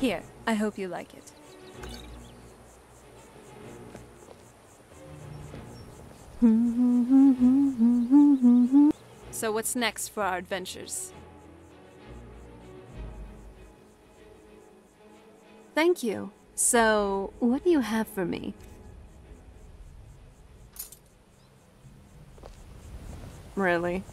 Here, I hope you like it. So what's next for our adventures? Thank you. So, what do you have for me? Really?